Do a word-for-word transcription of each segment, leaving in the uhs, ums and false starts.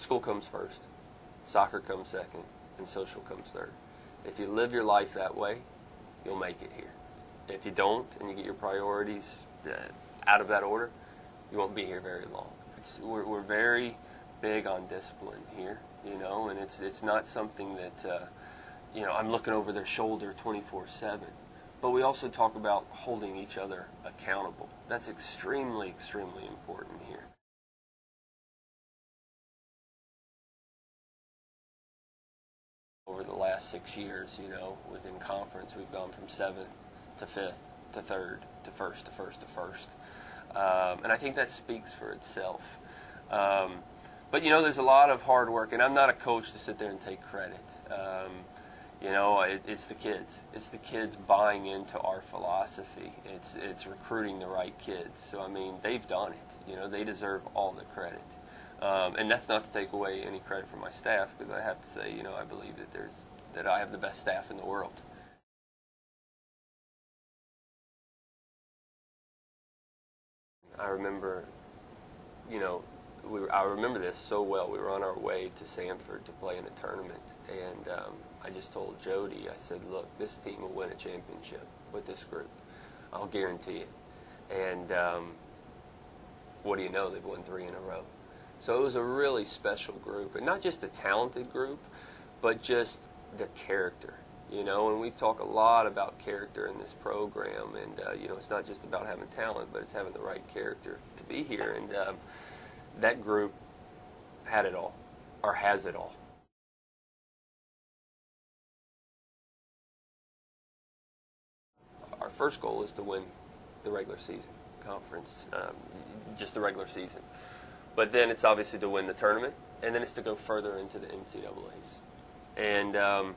School comes first, soccer comes second, and social comes third. If you live your life that way, you'll make it here. If you don't and you get your priorities out of that order, you won't be here very long. It's, we're, we're very big on discipline here, you know, and it's, it's not something that, uh, you know, I'm looking over their shoulder twenty-four seven. But we also talk about holding each other accountable. That's extremely, extremely important here. Over the last six years, you know, within conference, we've gone from seventh to fifth to third to first to first to first. Um, and I think that speaks for itself. Um, but, you know, there's a lot of hard work, and I'm not a coach to sit there and take credit. Um, You know, it, it's the kids. It's the kids buying into our philosophy. It's it's recruiting the right kids. So, I mean, they've done it. You know, they deserve all the credit. Um, and that's not to take away any credit from my staff, because I have to say, you know, I believe that there's that I have the best staff in the world. I remember, you know, we were, I remember this so well. We were on our way to Sanford to play in a tournament, and um, I just told Jody, I said, look, this team will win a championship with this group. I'll guarantee it. And um, what do you know? They've won three in a row. So it was a really special group, and not just a talented group, but just the character, you know. And we talk a lot about character in this program, and, uh, you know, it's not just about having talent, but it's having the right character to be here. And um, that group had it all, or has it all. Our first goal is to win the regular season conference, um, just the regular season. But then it's obviously to win the tournament, and then it's to go further into the N C double A's. And, um,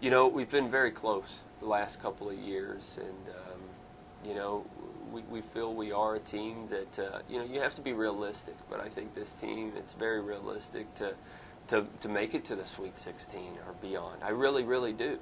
you know, we've been very close the last couple of years, and, um, you know, we, we feel we are a team that, uh, you know, you have to be realistic, but I think this team, it's very realistic to, to, to make it to the Sweet sixteen or beyond. I really, really do.